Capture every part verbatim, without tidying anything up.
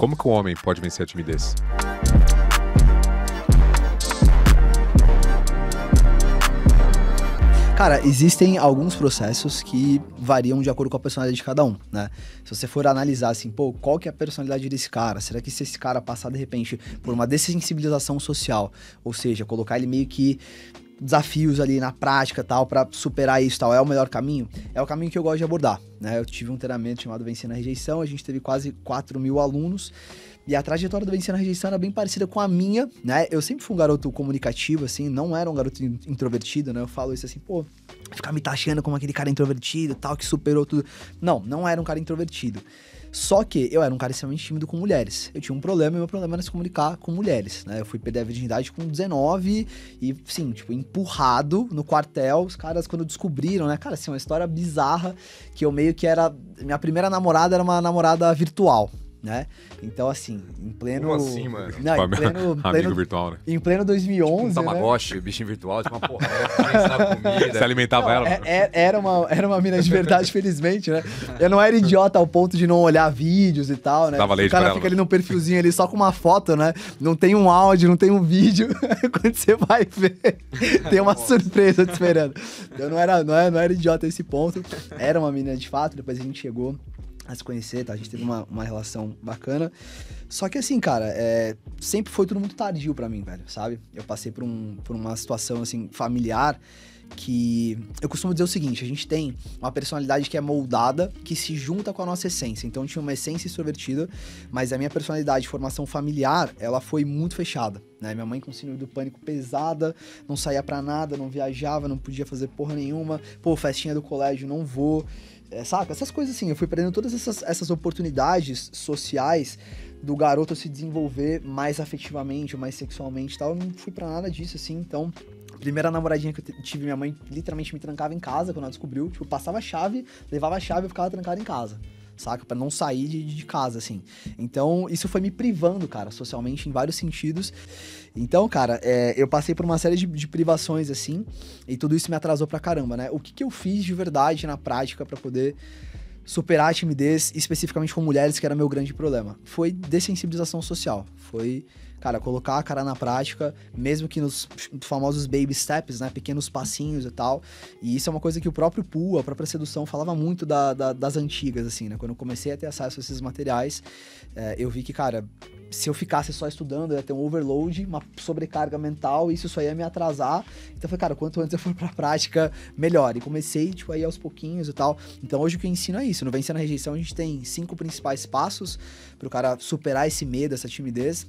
Como que um homem pode vencer a timidez? Cara, existem alguns processos que variam de acordo com a personalidade de cada um, né? Se você for analisar assim, pô, qual que é a personalidade desse cara? Será que se esse cara passar, de repente, por uma dessensibilização social, ou seja, colocar ele meio que desafios ali na prática, tal, pra superar isso, tal, é o melhor caminho? É o caminho que eu gosto de abordar, né? Eu tive um treinamento chamado Vencer na Rejeição, a gente teve quase quatro mil alunos, e a trajetória do Vencer na Rejeição era bem parecida com a minha, né? Eu sempre fui um garoto comunicativo, assim, não era um garoto introvertido, né? Eu falo isso assim, pô, ficar me taxando como aquele cara introvertido, tal, que superou tudo. Não, não era um cara introvertido. Só que eu era um cara extremamente tímido com mulheres. Eu tinha um problema e meu problema era se comunicar com mulheres, né? Eu fui perder a virgindade com dezenove e, sim, tipo, empurrado no quartel. Os caras, quando descobriram, né? Cara, assim, uma história bizarra que eu meio que era... Minha primeira namorada era uma namorada virtual, né? Então, assim, em pleno... Como assim, mano? Não, em pleno... Amigo pleno... virtual, né? Em pleno dois mil e onze, tipo um tamagotchi, né? Bichinho virtual, tipo uma porra, comida. Se alimentava não, ela, é, mano. Era uma, era uma mina de verdade, felizmente, né? Eu não era idiota ao ponto de não olhar vídeos e tal, né? Dava leite o cara pra fica ela, ali num perfilzinho ali, só com uma foto, né? Não tem um áudio, não tem um vídeo. Quando você vai ver, tem uma surpresa te esperando. Eu não era, não era, não era idiota a esse ponto. Era uma mina de fato, depois a gente chegou a se conhecer, tá? A gente teve uma, uma relação bacana. Só que assim, cara, é, sempre foi tudo muito tardio pra mim, velho, sabe? Eu passei por, um, por uma situação, assim, familiar que... Eu costumo dizer o seguinte, a gente tem uma personalidade que é moldada, que se junta com a nossa essência. Então, eu tinha uma essência extrovertida, mas a minha personalidade de formação familiar, ela foi muito fechada, né? Minha mãe com síndrome do pânico pesada, não saía pra nada, não viajava, não podia fazer porra nenhuma. Pô, festinha do colégio, não vou... É, saca? Essas coisas assim, eu fui perdendo todas essas, essas oportunidades sociais do garoto se desenvolver mais afetivamente, mais sexualmente e tal. Eu não fui pra nada disso, assim, então... Primeira namoradinha que eu tive, minha mãe literalmente me trancava em casa quando ela descobriu. Tipo, eu passava a chave, levava a chave e ficava trancado em casa, saca? Pra não sair de, de casa, assim. Então, isso foi me privando, cara, socialmente, em vários sentidos. Então, cara, é, eu passei por uma série de, de privações, assim, e tudo isso me atrasou pra caramba, né? O que que eu fiz de verdade na prática pra poder superar a timidez, especificamente com mulheres, que era meu grande problema? Foi dessensibilização social, foi... Cara, colocar a cara na prática, mesmo que nos famosos baby steps, né? Pequenos passinhos e tal. E isso é uma coisa que o próprio P U A, a própria sedução, falava muito da, da, das antigas, assim, né? Quando eu comecei a ter acesso a esses materiais, é, eu vi que, cara, se eu ficasse só estudando, eu ia ter um overload, uma sobrecarga mental, e isso só ia me atrasar. Então, eu falei, cara, quanto antes eu for pra prática, melhor. E comecei, tipo, aí aos pouquinhos e tal. Então, hoje o que eu ensino é isso. No Vencer na Rejeição, a gente tem cinco principais passos pro cara superar esse medo, essa timidez.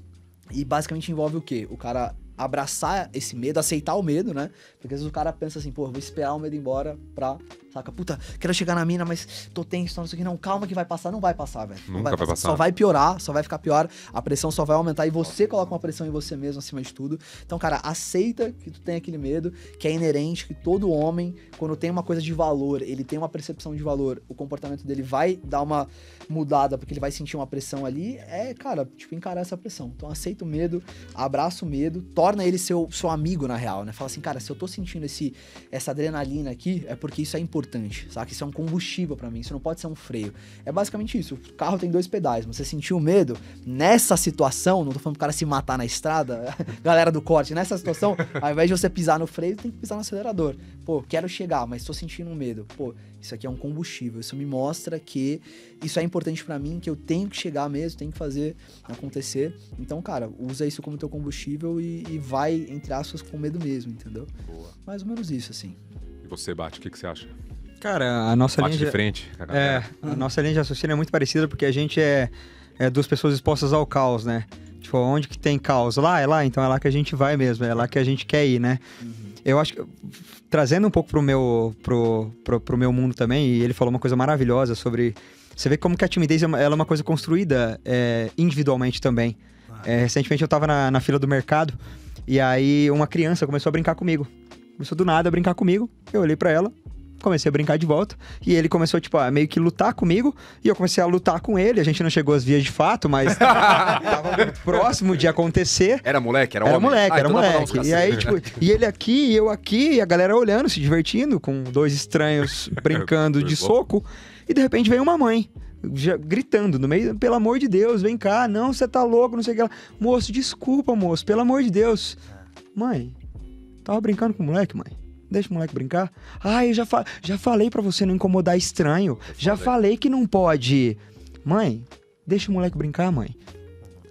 E basicamente envolve o quê? O cara abraçar esse medo, aceitar o medo, né? Porque às vezes o cara pensa assim, pô, vou esperar o medo ir embora pra... Saca? Puta, quero chegar na mina, mas tô tenso, não sei o que. Não, calma que vai passar. Não vai passar, velho. Nunca vai passar. vai passar. Só vai piorar, só vai ficar pior. A pressão só vai aumentar e você coloca uma pressão em você mesmo acima de tudo. Então, cara, aceita que tu tem aquele medo, que é inerente, que todo homem, quando tem uma coisa de valor, ele tem uma percepção de valor, o comportamento dele vai dar uma mudada, porque ele vai sentir uma pressão ali. É, cara, tipo, encarar essa pressão. Então, aceita o medo, abraça o medo, torna ele seu, seu amigo, na real, né? Fala assim, cara, se eu tô sentindo esse, essa adrenalina aqui, é porque isso é importante. Importante, saca? Isso é um combustível pra mim, isso não pode ser um freio. É basicamente isso, o carro tem dois pedais, você sentiu medo nessa situação, não tô falando pro cara se matar na estrada, galera do corte, nessa situação, ao invés de você pisar no freio, tem que pisar no acelerador. Pô, quero chegar, mas tô sentindo medo. Pô, isso aqui é um combustível, isso me mostra que isso é importante pra mim, que eu tenho que chegar mesmo, tenho que fazer acontecer. Então, cara, usa isso como teu combustível e, e vai, entre aspas, com medo mesmo, entendeu? Boa. Mais ou menos isso, assim. E você, Bate, o que, que você acha? Cara, a nossa linha de, de frente. É, a nossa linha de raciocínio é muito parecida porque a gente é, é duas pessoas expostas ao caos, né? Tipo, onde que tem caos? Lá, é lá, então é lá que a gente vai mesmo, é lá que a gente quer ir, né? Uhum. Eu acho que, trazendo um pouco pro meu, pro, pro, pro meu mundo também, e ele falou uma coisa maravilhosa sobre... Você vê como que a timidez ela é uma coisa construída é, individualmente também. Ah. É, recentemente eu tava na, na fila do mercado e aí uma criança começou a brincar comigo. Começou do nada a brincar comigo, eu olhei pra ela... comecei a brincar de volta, e ele começou, tipo, a meio que lutar comigo, e eu comecei a lutar com ele, a gente não chegou às vias de fato, mas tava muito próximo de acontecer. Era moleque? Era, era homem? Moleque, ah, era então moleque, e aí, tipo, e ele aqui, e eu aqui, e a galera olhando, se divertindo, com dois estranhos brincando de soco, e de repente veio uma mãe, já gritando no meio, pelo amor de Deus, vem cá, não, você tá louco, não sei o que lá. Moço, desculpa, moço, pelo amor de Deus. Mãe, tava brincando com o moleque, mãe. Deixa o moleque brincar. Ai, eu já, fa já falei pra você não incomodar estranho. Já falei que não pode. Mãe, deixa o moleque brincar, mãe.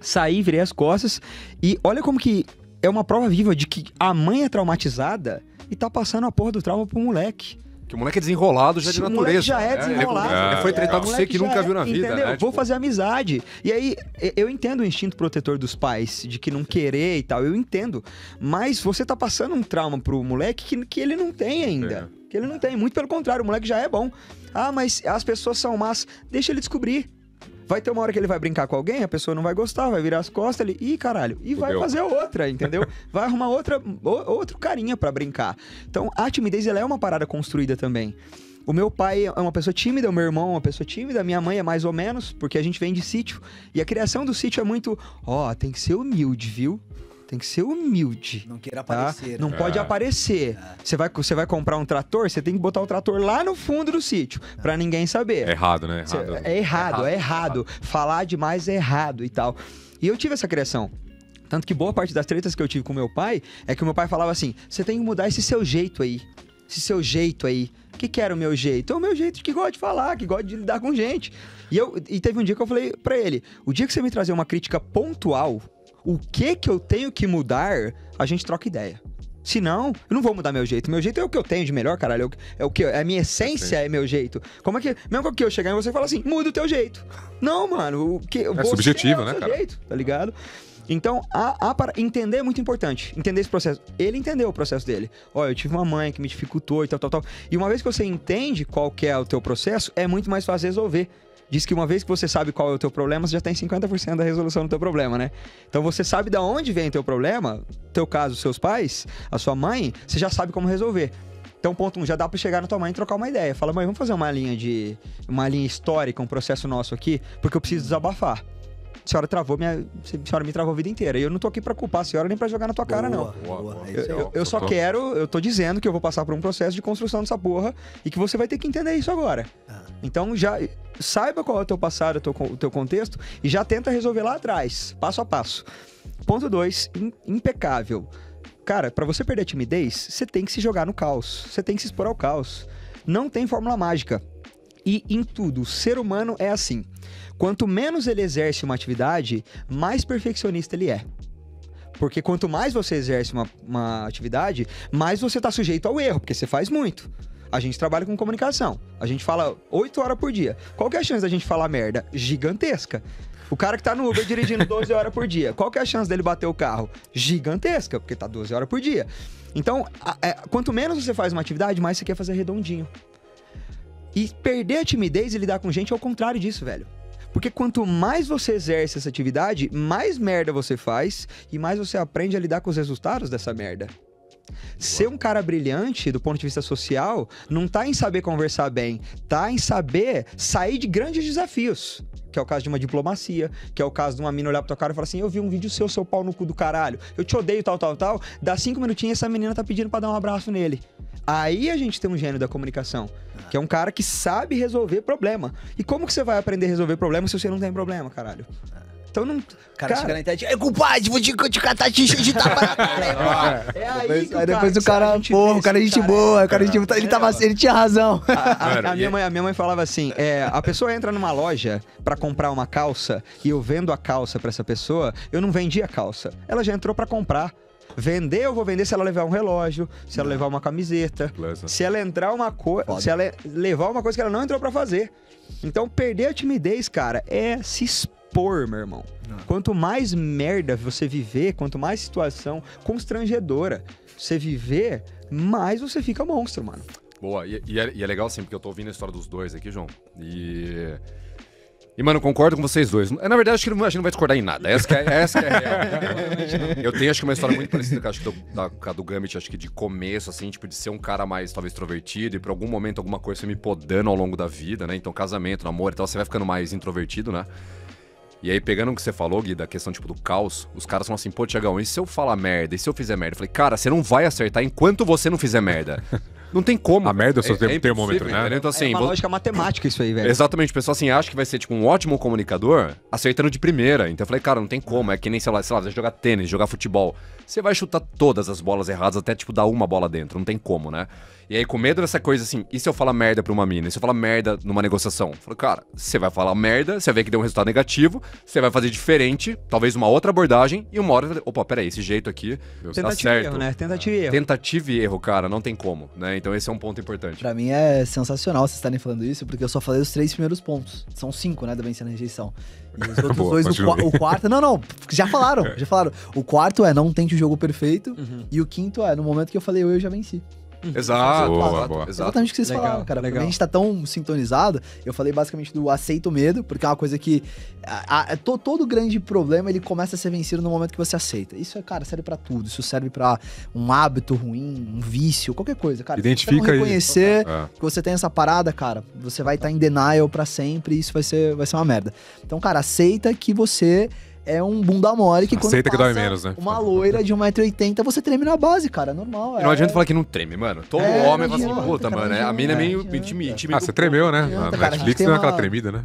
Saí, virei as costas. E olha como que é uma prova viva de que a mãe é traumatizada e tá passando a porra do trauma pro moleque. Que o moleque é desenrolado já de natureza. O moleque já é desenrolado. É, ele foi treinar com você que nunca viu na vida, entendeu? Né? Vou fazer amizade. E aí, eu entendo o instinto protetor dos pais, de que não querer e tal, eu entendo. Mas você tá passando um trauma pro moleque que, que ele não tem ainda. É. Que ele não tem. Muito pelo contrário, o moleque já é bom. Ah, mas as pessoas são más. Deixa ele descobrir. Vai ter uma hora que ele vai brincar com alguém, a pessoa não vai gostar, vai virar as costas, ele... Ih, caralho. E vai fazer outra, entendeu? Vai arrumar outra, o, outro carinha pra brincar. Então, a timidez, ela é uma parada construída também. O meu pai é uma pessoa tímida, o meu irmão é uma pessoa tímida, a minha mãe é mais ou menos, porque a gente vem de sítio. E a criação do sítio é muito... Ó, oh, tem que ser humilde, viu? Tem que ser humilde. Não queira aparecer. Tá? Não é. Pode aparecer. É. Você vai, você vai comprar um trator, você tem que botar o trator lá no fundo do sítio, é. Pra ninguém saber. É errado, né? Errado. Cê, é, errado, é, errado, é errado. Falar demais é errado e tal. E eu tive essa criação. Tanto que boa parte das tretas que eu tive com meu pai é que o meu pai falava assim, você tem que mudar esse seu jeito aí. Esse seu jeito aí. O que, que era o meu jeito? É o meu jeito que gosta de falar, que gosta de lidar com gente. E, eu, e teve um dia que eu falei pra ele, o dia que você me trazer uma crítica pontual... O que que eu tenho que mudar, a gente troca ideia. Se não, eu não vou mudar meu jeito. Meu jeito é o que eu tenho de melhor, caralho. É o que é a minha essência, é meu jeito. Como é que... Mesmo que eu chegar em você e falar assim, muda o teu jeito. Não, mano. O que, é subjetivo, é o né, seu cara? Jeito, tá ligado? Então, a, a para entender é muito importante. Entender esse processo. Ele entendeu o processo dele. Olha, eu tive uma mãe que me dificultou e tal, tal, tal. E uma vez que você entende qual que é o teu processo, é muito mais fácil resolver. Diz que uma vez que você sabe qual é o teu problema, você já tem cinquenta por cento da resolução do teu problema, né? Então você sabe de onde vem o teu problema, teu caso, seus pais, a sua mãe, você já sabe como resolver. Então, ponto um, já dá pra chegar na tua mãe e trocar uma ideia. Fala, mãe, vamos fazer uma linha de... uma linha histórica, um processo nosso aqui, porque eu preciso desabafar. A senhora travou minha... A senhora me travou a vida inteira. E eu não tô aqui pra culpar a senhora nem pra jogar na tua boa, cara, não. Boa, boa. Eu, eu, eu só quero... Eu tô dizendo que eu vou passar por um processo de construção dessa porra e que você vai ter que entender isso agora. Ah. Então, já... Saiba qual é o teu passado, o teu, o teu contexto e já tenta resolver lá atrás, passo a passo. Ponto dois, in, impecável. Cara, pra você perder a timidez, você tem que se jogar no caos. Você tem que se expor ao caos. Não tem fórmula mágica. E em tudo, o ser humano é assim. Quanto menos ele exerce uma atividade, mais perfeccionista ele é. Porque quanto mais você exerce uma, uma atividade, mais você tá sujeito ao erro, porque você faz muito. A gente trabalha com comunicação. A gente fala oito horas por dia. Qual que é a chance da gente falar merda? Gigantesca. O cara que tá no Uber dirigindo doze horas por dia. Qual que é a chance dele bater o carro? Gigantesca, porque tá doze horas por dia. Então, a, a, quanto menos você faz uma atividade, mais você quer fazer redondinho. E perder a timidez e lidar com gente é o contrário disso, velho. Porque quanto mais você exerce essa atividade, mais merda você faz e mais você aprende a lidar com os resultados dessa merda. Ser um cara brilhante do ponto de vista social não tá em saber conversar bem, tá em saber sair de grandes desafios, que é o caso de uma diplomacia, que é o caso de uma mina olhar pra tua cara e falar assim, eu vi um vídeo seu, seu pau no cu do caralho, eu te odeio, tal, tal, tal, dá cinco minutinhos e essa menina tá pedindo pra dar um abraço nele. Aí a gente tem um gênio da comunicação, que é um cara que sabe resolver problema. E como que você vai aprender a resolver problema se você não tem problema, caralho? Então não... Cara, cara chega na internet... É, compadre, vou te catar, te encher de tapa na cara. É aí que o cara... Aí depois o cara... Sabe, porra, o cara é gente boa. O cara é gente boa. Ele, tava, ele tinha razão. A, a, a, minha mãe, a minha mãe falava assim... É, a pessoa entra numa loja pra comprar uma calça e eu vendo a calça pra essa pessoa, eu não vendi a calça. Ela já entrou pra comprar. Vender, eu vou vender se ela levar um relógio, se ela levar uma camiseta, se ela entrar uma coisa... Se ela levar uma coisa que ela não entrou pra fazer. Então, perder a timidez, cara, é se expor. Pôr, meu irmão. Não. Quanto mais merda você viver, quanto mais situação constrangedora você viver, mais você fica monstro, mano. Boa, e, e, é, e é legal assim, porque eu tô ouvindo a história dos dois aqui, João. E E, mano, eu concordo com vocês dois. Na verdade, acho que não, a gente não vai discordar em nada. Essa que é, essa que é a real. Eu tenho, acho que, uma história muito parecida com a do, da, com a do Gambit, acho que de começo, assim, tipo, de ser um cara mais, talvez, extrovertido. E por algum momento, alguma coisa me podando ao longo da vida, né? Então, casamento, namoro e tal, você vai ficando mais introvertido, né? E aí, pegando o que você falou, Gui, da questão, tipo, do caos, os caras falam assim, pô, Tiagão, e se eu falar merda? E se eu fizer merda? Eu falei, cara, você não vai acertar enquanto você não fizer merda. Não tem como. A merda é o seu é, é termômetro, né? Entendeu? Então, assim, é uma vou... lógica matemática isso aí, velho. Exatamente. O pessoal, assim, acha que vai ser, tipo, um ótimo comunicador acertando de primeira. Então, eu falei, cara, não tem como. É que nem, sei lá, sei lá, você jogar tênis, jogar futebol. Você vai chutar todas as bolas erradas até, tipo, dar uma bola dentro. Não tem como, né? E aí, com medo dessa coisa, assim, e se eu falar merda pra uma mina? E se eu falar merda numa negociação? Eu falei, cara, você vai falar merda, você vai ver que deu um resultado negativo, você vai fazer diferente, talvez uma outra abordagem, e uma hora... Opa, peraí, esse jeito aqui tá certo. Tentativa e erro, né? Tentativa e erro. Tentativa e erro, cara, não tem como, né? Então esse é um ponto importante. Pra mim é sensacional vocês estarem falando isso, porque eu só falei os três primeiros pontos. São cinco, né, da vencer na rejeição. E os outros Boa, dois, o, qu o quarto... Não, não, já falaram, já falaram. O quarto é não tente o jogo perfeito, uhum. E o quinto é, no momento que eu falei eu, eu já venci. Exato, boa, exato, boa. Exatamente o que vocês legal, falaram, cara. Porque a gente tá tão sintonizado. Eu falei basicamente do aceito o medo, porque é uma coisa que a, a, to, todo grande problema ele começa a ser vencido no momento que você aceita. Isso é, cara, serve pra tudo. Isso serve pra um hábito ruim, um vício, qualquer coisa, cara. Identifica você reconhecer aí. Que você tem essa parada, cara, você vai estar em denial pra sempre. E isso vai ser, vai ser uma merda. Então, cara, aceita que você é um bunda mole que quando aceita que dói menos, né? Uma loira de um metro e oitenta, você treme na base, cara, normal. É... Não adianta falar que não treme, mano. Todo é, homem fala assim, puta, cara, mano, a mina é meio time. Ah, você tremeu, né? Adianta, na Netflix deu uma... aquela tremida, né?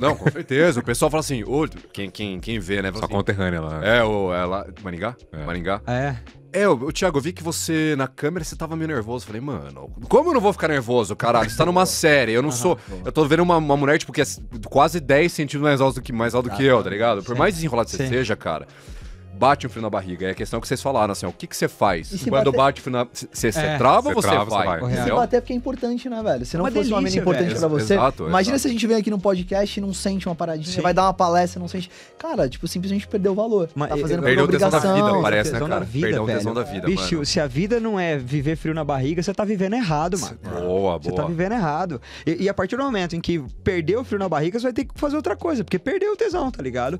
Não, com certeza. O pessoal fala assim, oh, quem, quem, quem vê, né? Só assim, conterrânea lá. É, ou é lá... Maringá? É. Maringá? É. É, o Thiago, eu vi que você, na câmera, você tava meio nervoso. Falei, mano, como eu não vou ficar nervoso, caralho? Você tá numa série, eu não Aham, sou... Boa. Eu tô vendo uma, uma mulher, tipo, que é quase dez centímetros mais alta do que, mais alto ah, que eu, tá ligado? Por sim. mais desenrolado que você sim. seja, cara, bate um frio na barriga. É a questão que vocês falaram, assim, ó, o que que você faz? Quando bater... bate o frio na... Você é. trava ou você trava, vai? Você vai. Se bater porque é importante, né, velho? Se não é fosse delícia, uma mina importante velho. pra você... Exato, imagina exato. se a gente vem aqui no podcast e não sente uma paradinha, sim. vai dar uma palestra e não sente... Cara, tipo, simplesmente perdeu o valor. Mas tá fazendo perdeu por obrigação. Perdeu o tesão da vida, parece, né, cara? Vida, perdeu o tesão da vida, bicho, mano. Se a vida não é viver frio na barriga, você tá vivendo errado, mano. Boa, boa. Você tá vivendo errado. E, e a partir do momento em que perdeu o frio na barriga, você vai ter que fazer outra coisa, porque perdeu o tesão, tá ligado?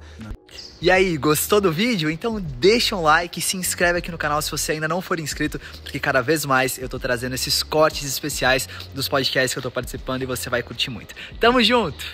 E aí, gostou do vídeo? Então deixa um like e se inscreve aqui no canal se você ainda não for inscrito, porque cada vez mais eu tô trazendo esses cortes especiais dos podcasts que eu tô participando e você vai curtir muito. Tamo junto!